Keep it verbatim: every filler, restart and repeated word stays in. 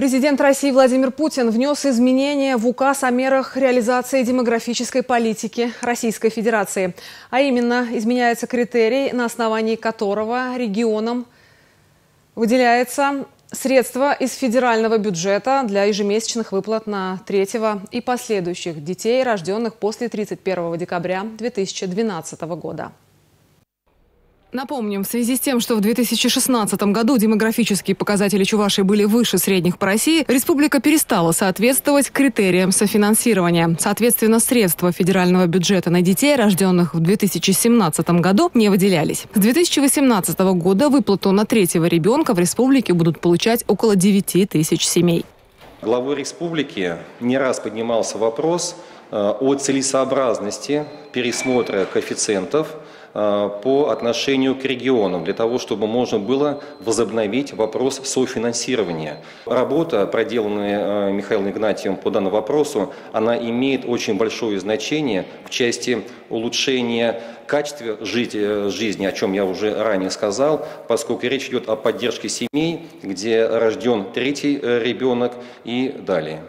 Президент России Владимир Путин внес изменения в указ о мерах реализации демографической политики Российской Федерации. А именно, изменяется критерий, на основании которого регионам выделяется средства из федерального бюджета для ежемесячных выплат на третьего и последующих детей, рожденных после тридцать первого декабря две тысячи двенадцатого года. Напомним, в связи с тем, что в две тысячи шестнадцатом году демографические показатели Чувашии были выше средних по России, республика перестала соответствовать критериям софинансирования. Соответственно, средства федерального бюджета на детей, рожденных в две тысячи семнадцатом году, не выделялись. С две тысячи восемнадцатого года выплату на третьего ребенка в республике будут получать около девяти тысяч семей. Главой республики не раз поднимался вопрос о целесообразности пересмотра коэффициентов по отношению к регионам, для того, чтобы можно было возобновить вопрос софинансирования. Работа, проделанная Михаилом Игнатьевым по данному вопросу, она имеет очень большое значение в части улучшения качества жизни, о чем я уже ранее сказал, поскольку речь идет о поддержке семей, где рожден третий ребенок и далее.